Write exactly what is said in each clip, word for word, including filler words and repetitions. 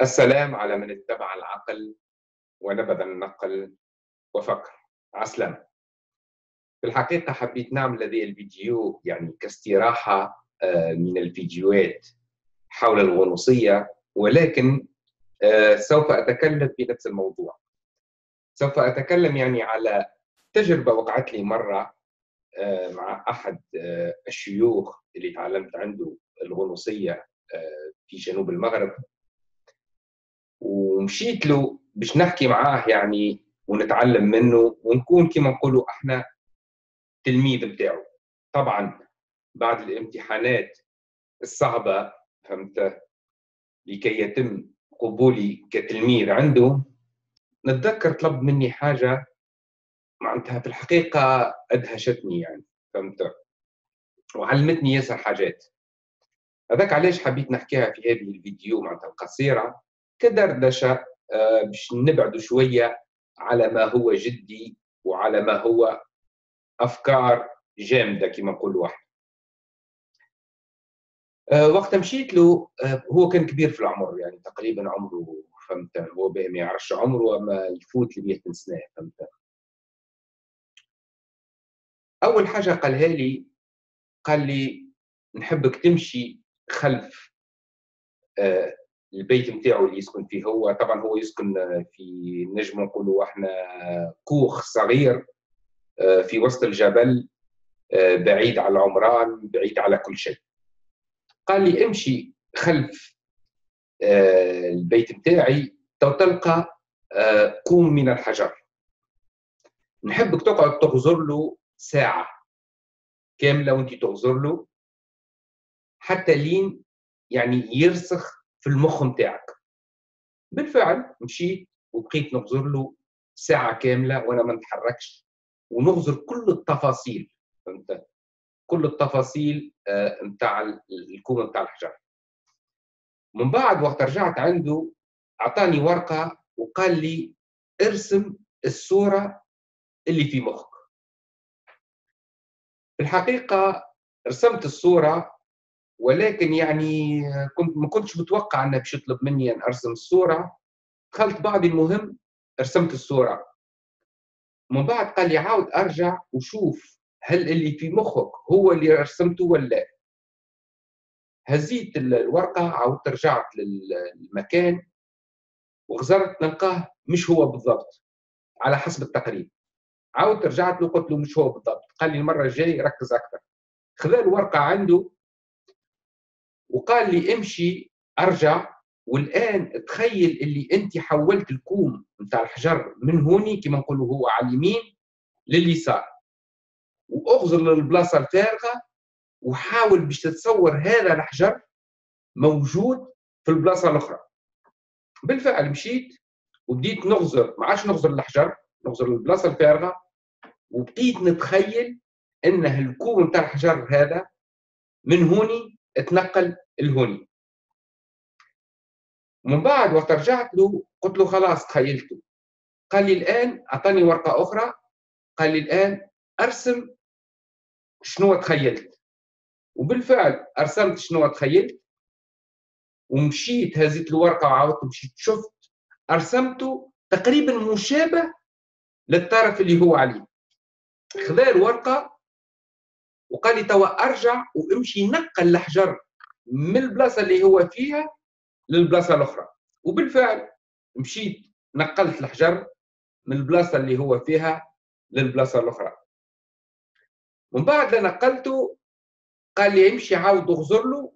السلام على من اتبع العقل ونبذ النقل وفكر. عسلامة. في الحقيقة حبيت نعمل هذا الفيديو يعني كاستراحة من الفيديوهات حول الغنوصية، ولكن سوف أتكلم في نفس الموضوع. سوف أتكلم يعني على تجربة وقعت لي مرة مع أحد الشيوخ اللي تعلمت عنده الغنوصية في جنوب المغرب، ومشيت له باش نحكي معاه يعني ونتعلم منه ونكون كما نقولوا احنا تلميذ بتاعه. طبعا بعد الامتحانات الصعبة فهمت، لكي يتم قبولي كتلميذ عنده، نتذكر طلب مني حاجة معناتها في الحقيقة أدهشتني يعني فهمت، وعلمتني ياسر حاجات. هذاك علاش حبيت نحكيها في هذه الفيديو معناتها القصيرة كدردشة باش نبعدوا شوية على ما هو جدي وعلى ما هو أفكار جامدة كما نقولوا احنا. وقت مشيت له هو كان كبير في العمر يعني تقريبا عمره فهمت، هو باه ما يعرفش عمره اما يفوت لي مئة سنة فهمت. أول حاجة قالها لي، قال لي نحبك تمشي خلف البيت نتاعو اللي يسكن فيه هو. طبعا هو يسكن في نجم نقولوا احنا كوخ صغير في وسط الجبل، بعيد على العمران، بعيد على كل شيء. قال لي امشي خلف البيت نتاعي تلقى كوم من الحجر، نحبك تقعد تغزر له ساعة كاملة وانت تغزر له حتى لين يعني يرسخ في المخ نتاعك. بالفعل مشيت وبقيت نغزر له ساعة كاملة وأنا ما نتحركش، ونغزر كل التفاصيل فهمت، كل التفاصيل نتاع الكوم نتاع الحجر. من بعد وقت رجعت عنده أعطاني ورقة وقال لي ارسم الصورة اللي في مخك. في الحقيقة رسمت الصورة، ولكن يعني كنت ما كنتش متوقع انه باش يطلب مني ان ارسم الصوره. دخلت بعض المهم رسمت الصوره. من بعد قال لي عاود ارجع وشوف هل اللي في مخك هو اللي رسمته ولا. هزيت الورقه عاودت رجعت للمكان وغزرت، نلقاه مش هو بالضبط على حسب التقريب. عاودت رجعت له قلت له مش هو بالضبط. قال لي المره الجايه ركز اكثر. خذا الورقه عنده وقال لي امشي ارجع، والان تخيل اللي انت حولت الكوم نتاع الحجر من هوني كما نقولوا هو على اليمين لليسار، واغزر للبلاصه الفارغه وحاول باش تتصور هذا الحجر موجود في البلاصه الاخرى. بالفعل مشيت وبديت نغزر، ما عادش نغزر الحجر، نغزر للبلاصه الفارغه، وبقيت نتخيل انه الكوم نتاع الحجر هذا من هوني اتنقل لهوني. من بعد وقت رجعت له قلت له خلاص تخيلته. قال لي الان اعطاني ورقه اخرى، قال لي الان ارسم شنو تخيلت. وبالفعل ارسمت شنو تخيلت، ومشيت هزيت الورقه وعاودت مشيت شفت ارسمته تقريبا مشابه للطرف اللي هو عليه. خذا الورقه وقال لي توا ارجع وامشي نقل الحجر من البلاصه اللي هو فيها للبلاصه الاخرى. وبالفعل مشيت نقلت الحجر من البلاصه اللي هو فيها للبلاصه الاخرى. من بعد لا نقلته قال لي امشي عاود اغزر له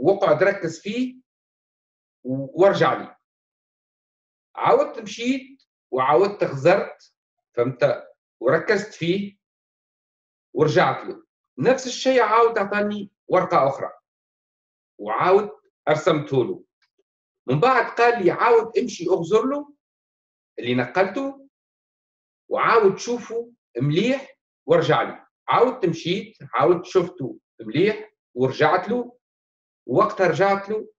واقعد ركز فيه وارجع لي. عاودت مشيت وعاودت غزرت فهمت وركزت فيه ورجعت له. نفس الشيء عاود اعطاني ورقه اخرى وعاود ارسمته له. من بعد قال لي عاود امشي اغزر له اللي نقلته وعاود شوفه مليح وارجع لي. عاودت مشيت عاودت شفته مليح ورجعت له. وقتها رجعت له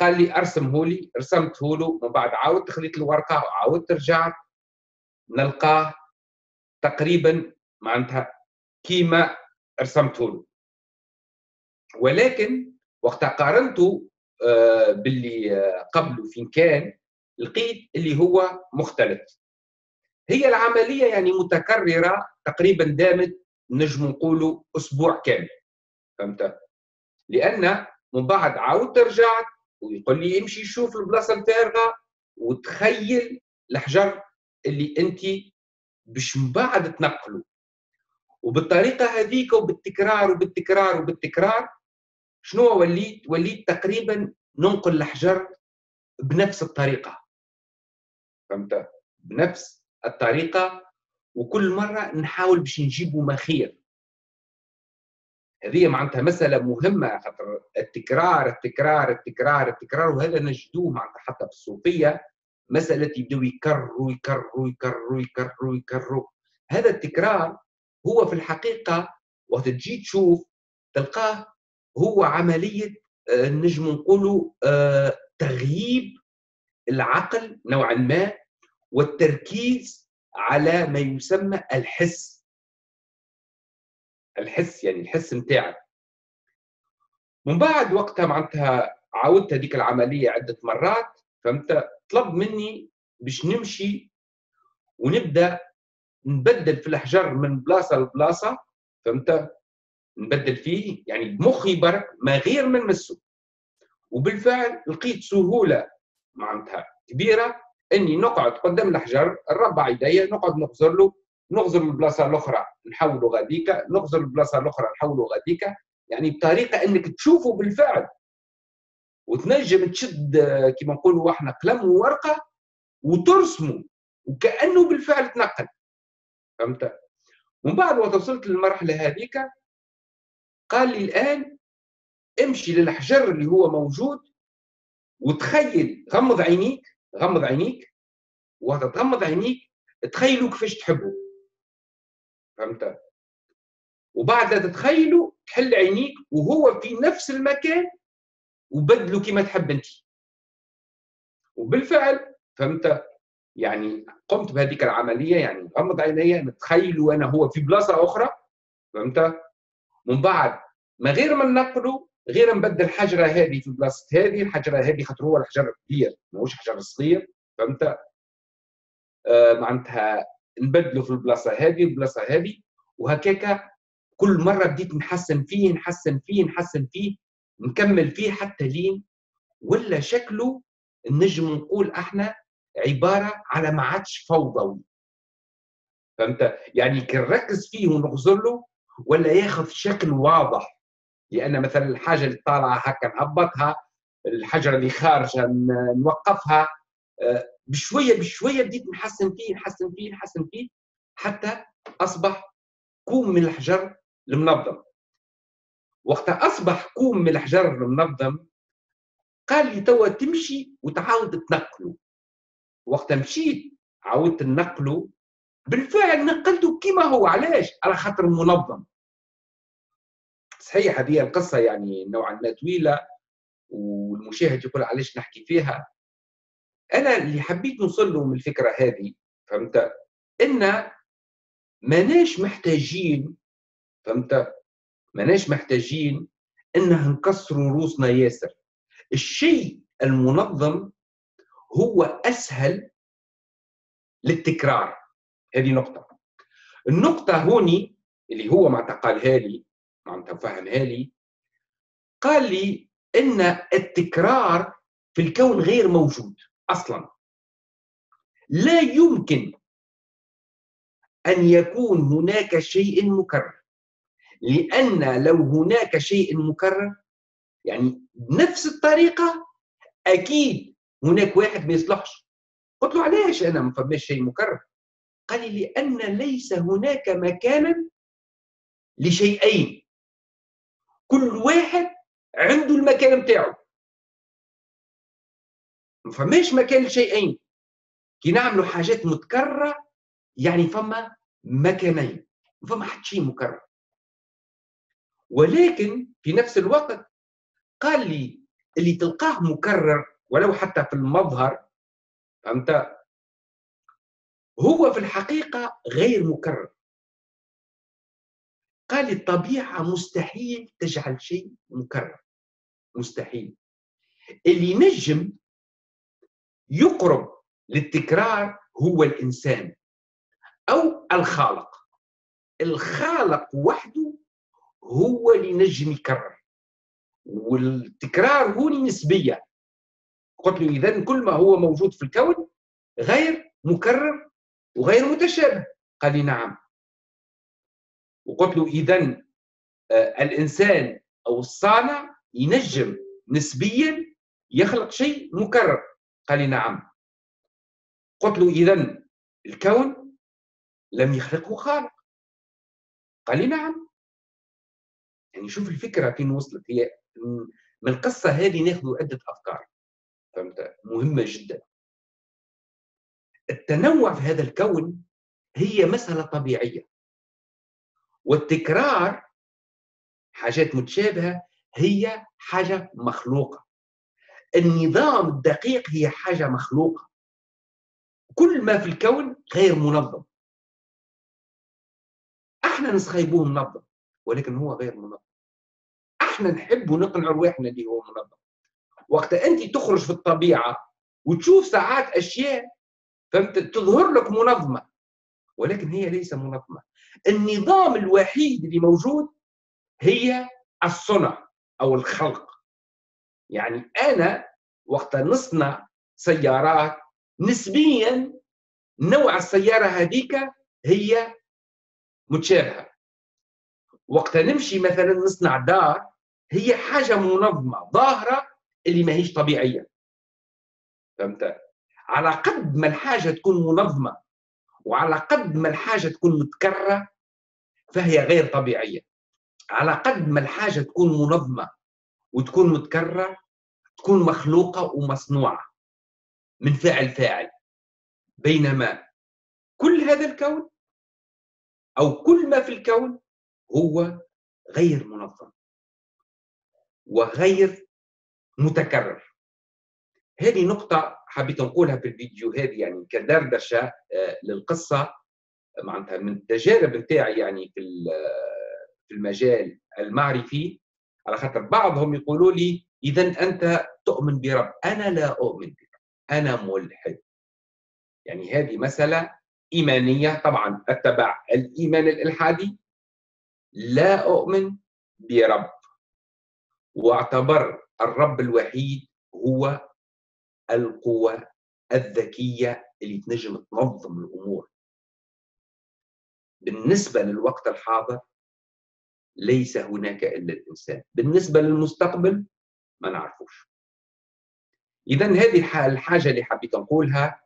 قال لي ارسمه لي، رسمته له. من بعد عاودت خليت الورقه وعاودت رجعت نلقاه تقريبا معناتها كيما رسمته له. ولكن وقت قارنته باللي قبله فين كان، لقيت اللي هو مختلط. هي العملية يعني متكررة تقريبا دامت نجم نقولوا أسبوع كامل، فهمت؟ لأن من بعد عاودت رجعت ويقول لي امشي شوف البلاصة الفارغة وتخيل الحجر اللي أنت باش من بعد تنقله. وبالطريقة هذيك وبالتكرار وبالتكرار وبالتكرار شنو وليت؟ وليت تقريبا ننقل الحجر بنفس الطريقة، فهمت؟ بنفس الطريقة، وكل مرة نحاول باش نجيبو ما خير. هذه معناتها مسألة مهمة، خاطر التكرار التكرار التكرار التكرار، وهذا نجدوه معناتها حتى بالصوفية، مسألة يبداو يكرروا يكرروا يكرروا يكرروا يكرروا. هذا التكرار هو في الحقيقة وقت تجي تشوف تلقاه هو عملية نجم نقولوا تغييب العقل نوعا ما والتركيز على ما يسمى الحس. الحس يعني الحس نتاعك. من بعد وقتها معناتها عاودت هذيك العمليه عده مرات، فهمت؟ طلب مني باش نمشي ونبدا نبدل في الحجر من بلاصه لبلاصه، فهمت؟ نبدل فيه يعني بمخي برك ما غير من مسو. وبالفعل لقيت سهوله معناتها كبيره اني نقعد قدام الحجر نربع يديا نقعد نغزر له، نغزر البلاصه الاخرى نحوله غاديكا، نغزر البلاصه الاخرى نحوله غاديكا، يعني بطريقه انك تشوفه بالفعل وتنجم تشد كما نقولوا احنا قلم وورقه وترسمه وكانه بالفعل تنقل، فهمت؟ ومن بعد وقت وصلت للمرحله هذيك قال لي الان امشي للحجر اللي هو موجود وتخيل، غمض عينيك، غمض عينيك، وتتغمض عينيك تخيلوا كيفاش تحبوا، فهمت؟ وبعد تتخيلوا تحل عينيك وهو في نفس المكان وبدلوا كما تحب انت. وبالفعل فهمت يعني قمت بهذيك العمليه، يعني غمض عينيا نتخيل وانا هو في بلاصه اخرى، فهمت؟ من بعد ما غير ما ننقلوا غير نبدل الحجره هذه في بلاصه هذه، الحجره هذه خاطر هو الحجر الكبير ماهوش حجر صغير، فهمت؟ آه معناتها نبدلو في البلاصه هذه البلاصه هذه، وهكاكا كل مره بديت نحسن فيه نحسن فيه نحسن فيه نكمل فيه حتى لين ولا شكله نجم نقول احنا عباره على ما عادش فوضوي، فهمت؟ يعني كي نركز فيه ونغزر له ولا ياخذ شكل واضح، لأن مثلا الحاجة اللي طالعة هكا نهبطها، الحجرة اللي خارجة نوقفها، بشوية بشوية بديت نحسن فيه نحسن فيه نحسن فيه حتى أصبح كوم من الحجر المنظم. وقتها أصبح كوم من الحجر المنظم قال لي توا تمشي وتعاود تنقله. وقتها مشيت عاودت ننقله، بالفعل نقلته كيما هو. علاش؟ على خاطر منظم. صحيح هذه القصة يعني نوعا ما طويلة والمشاهد يقول علاش نحكي فيها. أنا اللي حبيت نوصل له من الفكرة هذه، فهمت؟ إن ماناش محتاجين، فهمت؟ ماناش محتاجين إنه نكسروا روسنا ياسر. الشيء المنظم هو أسهل للتكرار. هذه نقطة. النقطة هوني اللي هو ما تقالها لي معناتها فهمها لي، قال لي ان التكرار في الكون غير موجود اصلا. لا يمكن ان يكون هناك شيء مكرر، لان لو هناك شيء مكرر يعني بنفس الطريقه اكيد هناك واحد ما يصلحش. قلت له علاش انا ما فماش شيء مكرر؟ قال لي لان ليس هناك مكانا لشيئين، كل واحد عنده المكان نتاعو. ما فماش مكان لشيئين. كي نعملوا حاجات متكرره يعني فما مكانين، ما فما حتى شيء مكرر. ولكن في نفس الوقت قال لي اللي تلقاه مكرر ولو حتى في المظهر، فهمت؟ هو في الحقيقه غير مكرر. قال لي الطبيعة مستحيل تجعل شيء مكرر، مستحيل. اللي ينجم يقرب للتكرار هو الإنسان أو الخالق. الخالق وحده هو اللي ينجم يكرر، والتكرار هو نسبية. قلت له إذن كل ما هو موجود في الكون غير مكرر وغير متشابه. قال لي نعم. وقلت له إذن الإنسان أو الصانع ينجم نسبيا يخلق شيء مكرر. قال لي نعم. قلت له إذن الكون لم يخلقه خالق. قال لي نعم. يعني شوف الفكرة فين وصلت. هي من القصة هذه ناخذ عدة أفكار مهمة جدا. التنوع في هذا الكون هي مسألة طبيعية، والتكرار حاجات متشابهة هي حاجة مخلوقة. النظام الدقيق هي حاجة مخلوقة. كل ما في الكون غير منظم. احنا نسخيبوه منظم ولكن هو غير منظم. احنا نحب نقنع رواحنا اللي هو منظم. وقت انت تخرج في الطبيعة وتشوف ساعات اشياء فهمت تظهر لك منظمة ولكن هي ليس منظمة. النظام الوحيد اللي موجود هي الصنع أو الخلق. يعني أنا وقت نصنع سيارات نسبياً نوع السيارة هذيك هي متشابهة. وقت نمشي مثلاً نصنع دار هي حاجة منظمة ظاهرة اللي ما هيش طبيعية. فهمت؟ على قد ما الحاجة تكون منظمة وعلى قد ما الحاجة تكون متكررة فهي غير طبيعية. على قد ما الحاجة تكون منظمة وتكون متكررة تكون مخلوقة ومصنوعة من فاعل فاعل. بينما كل هذا الكون أو كل ما في الكون هو غير منظم وغير متكرر. هذه نقطة حبيت نقولها في الفيديو هذا، يعني كدردشة للقصة معناتها من التجارب نتاعي يعني في في المجال المعرفي. على خاطر بعضهم يقولوا لي إذا أنت تؤمن برب. أنا لا أؤمن برب، أنا ملحد. يعني هذه مسألة إيمانية طبعا أتبع الإيمان الإلحادي. لا أؤمن برب واعتبر الرب الوحيد هو القوة الذكية اللي تنجم تنظم الأمور. بالنسبة للوقت الحاضر ليس هناك إلا الإنسان. بالنسبة للمستقبل ما نعرفوش. إذا هذه الحاجة اللي حبيت نقولها،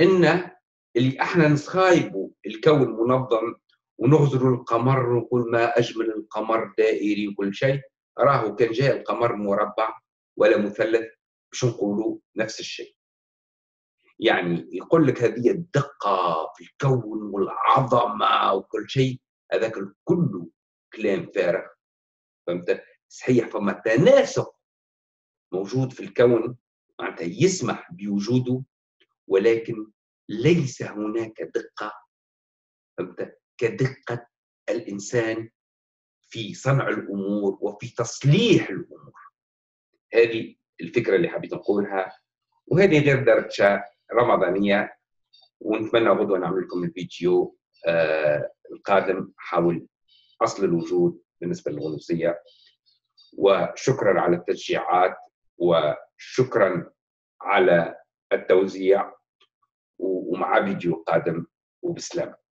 إن اللي احنا نسخايبوا الكون منظم ونغزروا القمر ونقول ما أجمل القمر دائري وكل شيء، راهو كان جاء القمر مربع ولا مثلث باش نقولوا نفس الشيء. يعني يقول لك هذه الدقة في الكون والعظمة وكل شيء، هذاك كله كلام فارغ. فهمت؟ صحيح فما تناسق موجود في الكون معناتها يسمح بوجوده، ولكن ليس هناك دقة فهمت كدقة الإنسان في صنع الأمور وفي تصليح الأمور. هذه الفكرة اللي حبيت نقولها، وهذه غير دردشة رمضانية. ونتمنى غدوة نعمل لكم الفيديو آه القادم حول أصل الوجود بالنسبة للغنوصية. وشكرا على التشجيعات وشكرا على التوزيع، ومع فيديو قادم وبسلام.